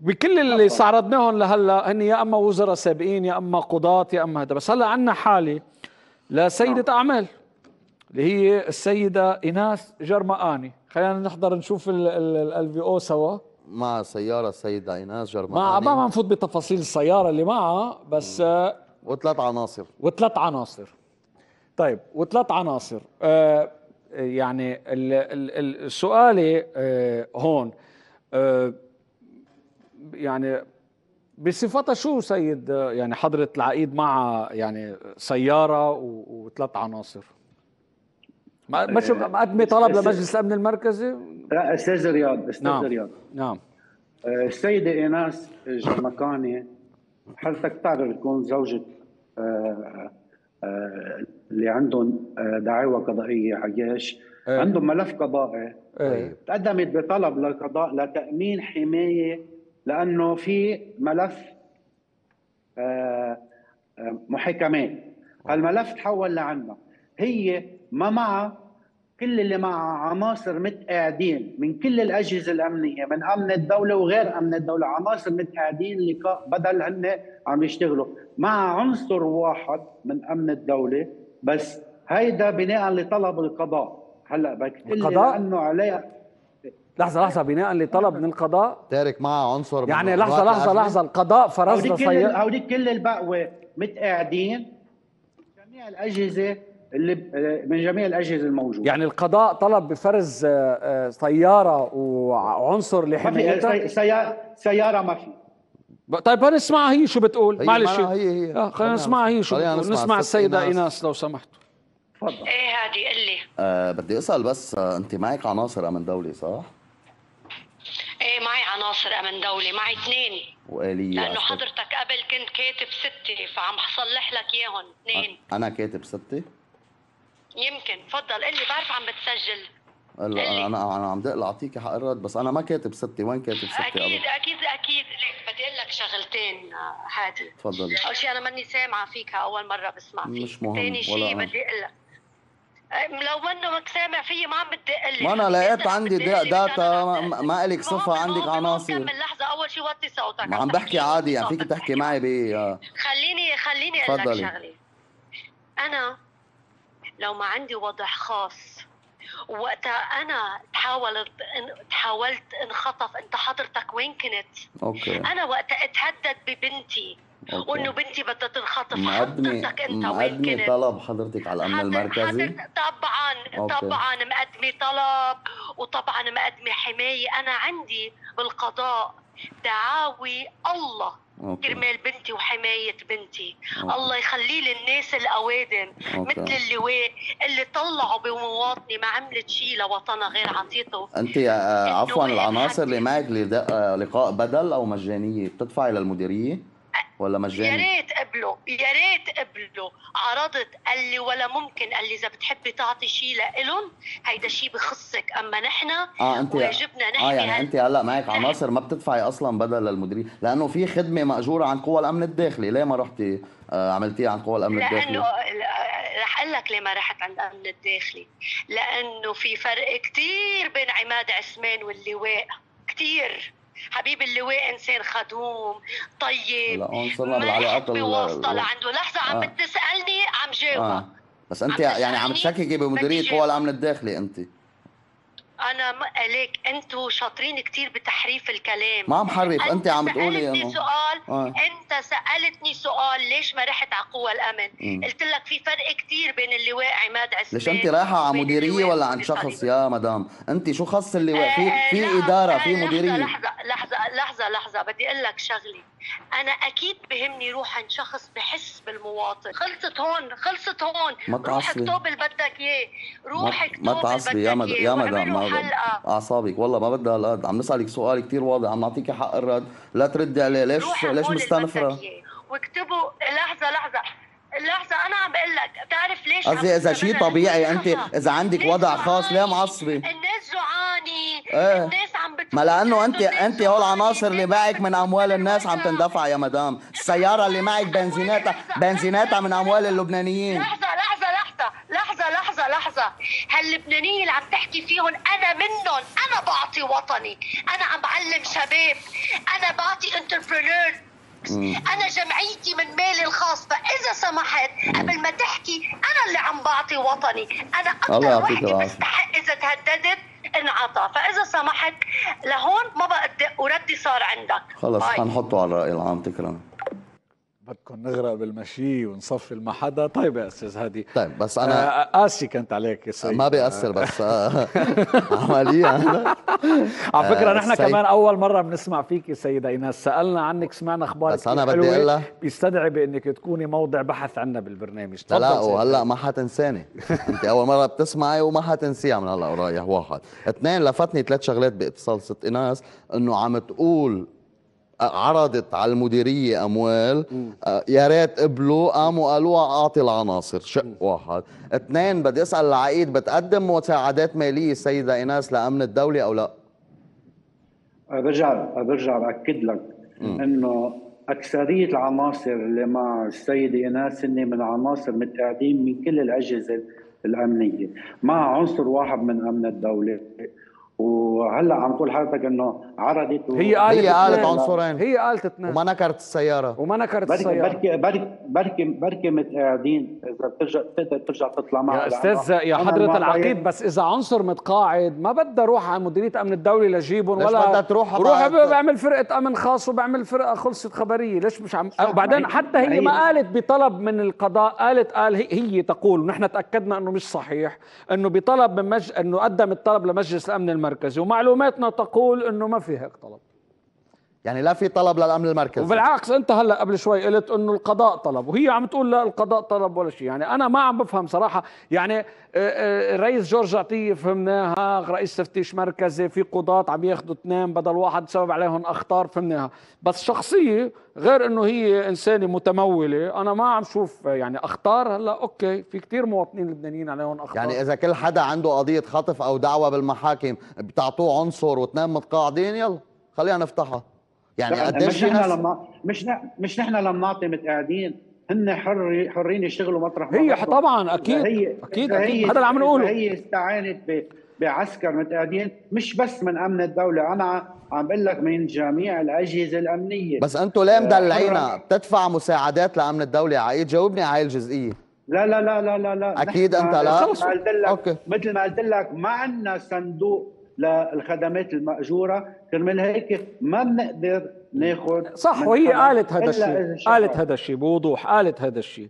بكل اللي استعرضناهم لهلا هن يا اما وزراء سابقين يا اما قضاة يا اما هذا، بس هلا عندنا حاله لسيدة اعمال اللي هي السيدة إيناس جرمقاني. خلينا نحضر نشوف ال سوا مع سيارة السيدة إيناس جرمقاني. ما نفوت بتفاصيل السيارة اللي معها بس وثلاث عناصر. طيب وثلاث عناصر يعني السؤال هون يعني بصفتها شو سيد يعني حضرة العقيد مع يعني سيارة وثلاث عناصر؟ مش مقدمة طلب لمجلس الامن المركزي؟ لا استاذ رياض، نعم السيدة إيناس جرمقاني حضرتك بتعرف تكون زوجة اللي عندهم دعاوى قضائية عياش، عندهم ملف قضائي تقدمت بطلب للقضاء لتأمين حماية لأنه في ملف محاكمات، هالملف تحول لعنا، هي ما معها كل اللي معها عناصر متقاعدين من كل الأجهزة الأمنية من أمن الدولة وغير أمن الدولة، عناصر متقاعدين لقاء بدل هن عم يشتغلوا مع عنصر واحد من أمن الدولة، بس هيدا بناء لطلب القضاء. هلا القضاء لأنه عليها لحظة بناء لطلب من القضاء تارك معها عنصر يعني لحظة القضاء فرض صيغة هوديك كل البقوة متقاعدين جميع الأجهزة اللي من جميع الاجهزه الموجوده، يعني القضاء طلب بفرز سياره وعنصر لحمايتها. سياره ما في. طيب هنسمعها هي شو بتقول، معلش خلينا نسمعها هي شو بتقول، نسمع السيده إيناس لو سمحتوا. تفضل. ايه هادي قل لي. بدي اسال بس انت معك عناصر امن دولي صح؟ ايه معي عناصر امن دولي، معي 2 وآلية لانه حضرتك قبل كنت كاتب 6 فعم صلح لك اياهم 2. انا كاتب 6؟ يمكن. تفضل قل لي، بعرف عم بتسجل. لا انا عم بدي اعطيكي حق الرد بس انا ما كاتب 6. وين كاتب 6؟ اكيد ليك بدي اقول لك شغلتين هادي. تفضل. اول شيء انا ماني سامعه فيك، اول مره بسمع فيك. مش مهم. ثاني شيء بدي اقول لك لو منه مك سامع فيي ما عم بتدقلي، ما انا لقيت عندي داتا ما الك صفه عندك عناصر. كمل لحظه. اول شيء وطي صوتك، ما عم بحكي عادي يعني فيك تحكي معي خليني اقول لك شغله. انا لو ما عندي وضع خاص وقتها انا تحاولت انخطف. انت حضرتك وين كنت؟ أوكي. انا وقتها اتهدد ببنتي وانه بنتي بدها تنخطف. حضرتك انت وين كنت؟ مقدمة طلب حضرتك على الامن المركزي؟ طبعا مقدمة طلب وطبعا مقدمة حماية. انا عندي بالقضاء دعاوي الله كرمال بنتي وحماية بنتي. الله يخلي لي الناس القوادم مثل اللواء اللي طلعوا بمواطني ما عملت شيء لوطنها غير عطيته. انت عفوا العناصر اللي معك لقاء بدل او مجانية بتدفعي للمديرية ولا مجاني؟ يا ريت قبله. عرضت قال لي ولا ممكن، قال لي اذا بتحبي تعطي شيء لهم هيدا شيء بخصك، اما نحن واجبنا نحن. يعني انت هلا معك عناصر ما بتدفعي اصلا بدل للمديرين لانه في خدمه ماجوره عن قوى الامن الداخلي. ليه ما رحتي عملتيها عن قوى الامن الداخلي؟ لانه رح اقول لك ليه ما رحت عند الامن الداخلي، لانه في فرق كثير بين عماد عثمان واللواء كثير. حبيب اللواء انسان خدوم طيب، ما رح بواسطه لعنده. لحظه عم بتسالني عم جاوبك. بس انت يعني عم تشككي بمديريه قوى الامن الداخلي انت. انا ليك انتم شاطرين كثير بتحريف الكلام. ما عم حرف، انت عم تقولي انه انت سالتني سؤال ليش ما رحت على قوى الامن؟ قلت لك في فرق كثير بين اللواء عماد عثمان. ليش انت رايحه على مديريه ولا عند شخص يا مدام؟ انت شو خص اللواء؟ في اداره، في مديريه. لحظه بدي اقول لك شغله. انا اكيد بهمني روح عند شخص بحس بالمواطن. خلصت هون ما تعصبي. روح اكتب اللي بدك اياه، روح اكتب اللي بدك اياه. ما تعصبي يا مدام اعصابك والله ما بدها هالقد. عم نسالك سؤال كثير واضح، عم نعطيكي حق الرد، لا تردي عليه. ليش مستنفره؟ واكتبوا. لحظه انا عم بقول لك بتعرف ليش؟ قصدي اذا شيء طبيعي انت اذا عندك وضع خاص ليه معصبه؟ الناس جوعاني الناس عم بتفوت. ما لانه انت هول العناصر اللي معك من اموال الناس عم تندفع يا مدام. السياره اللي معك بنزيناتها من اموال اللبنانيين. لحظه هاللبنانيه اللي عم تحكي فيهم انا منهم، انا بعطي وطني، انا عم بعلم شباب، انا بعطي انتربرنور، انا جمعيتي من مالي الخاص. فاذا سمحت قبل ما تحكي انا اللي عم بعطي وطني، انا اكثر وحده بستحق اذا تهددت انعطى. فاذا سمحت لهون ما بدي وردي صار عندك خلص حنحطه على الراي العام. تكرم بدكم نغرق بالمشي ونصفي المحضة. طيب يا استاذ هادي. طيب بس انا قاسي كنت عليك يا سيد. ما بيأثر بس عمليا على فكره نحن كمان اول مره بنسمع فيك يا سيده ايناس، سالنا عنك سمعنا اخبارك، بس انا بدي اقول لك بيستدعي بانك تكوني موضع بحث عنا بالبرنامج. لا وهلا ما حتنساني انت اول مره بتسمعي وما حتنسيها من هلا ورايح. واحد اثنين لفتني ثلاث شغلات باتصال ست ايناس، انه عم تقول عرضت على المديريه اموال يا ريت قبلوا، قاموا قالوا اعطي العناصر. شق واحد. اثنين بدي اسال العقيد، بتقدم مساعدات ماليه السيده ايناس لامن الدوله او لا؟ برجع باكد لك انه اكثريه العناصر اللي مع السيده ايناس هن من عناصر متقاعدين من كل الاجهزه الامنيه، مع عنصر واحد من امن الدوله. وهلا عم تقول حضرتك انه عرضت هي قالت عنصرين، هي قالت اثنين وما نكرت السياره بركي متقاعدين. اذا بترجع تطلع معها يا استاذ يا حضره العقيد. بس اذا عنصر متقاعد ما بدها روح على مديريه امن الدوله لجيبهم، ولا بدها تروح بعمل فرقه امن خاص وبعمل فرقه خلصت خبريه. ليش مش عم؟ وبعدين حتى هي ما قالت بطلب من القضاء، قالت هي تقول، ونحن تاكدنا انه مش صحيح، انه بطلب من انه قدم الطلب لمجلس الامن المركزي، ومعلوماتنا تقول انه ما في هيك طلب. يعني لا في طلب للامن المركزي، وبالعكس انت هلا قبل شوي قلت انه القضاء طلب، وهي عم تقول لا القضاء طلب ولا شيء. يعني انا ما عم بفهم صراحه. يعني الرئيس جورج عطيه فهمناها، رئيس تفتيش مركزي، في قضاة عم ياخذوا اثنين بدل واحد بسبب عليهم اخطار فهمناها، بس شخصيه غير انه هي انسانه متموله انا ما عم شوف يعني اخطار. هلا اوكي في كثير مواطنين لبنانيين عليهم اخطار، يعني اذا كل حدا عنده قضيه خطف او دعوه بالمحاكم بتعطوه عنصر واثنين متقاعدين، يلا خلينا نفتحها. يعني قديش مش نحن لما نعطي متقاعدين هن حرين يشتغلوا مطرح ما هي طبعا اكيد هذا اللي عم نقوله. هي استعانت بعسكر متقاعدين مش بس من امن الدوله، انا عم بقول لك من جميع الاجهزه الامنيه. بس انتم ليه مدلعينا بتدفع مساعدات لامن الدوله عقيد؟ جاوبني على هاي الجزئيه. لا لا لا لا لا لا اكيد انت لا، مثل ما قلت لك ما عندنا صندوق للخدمات المأجورة، كرمال هيك ما بنقدر ناخذ. صح، وهي قالت هذا الشيء بوضوح.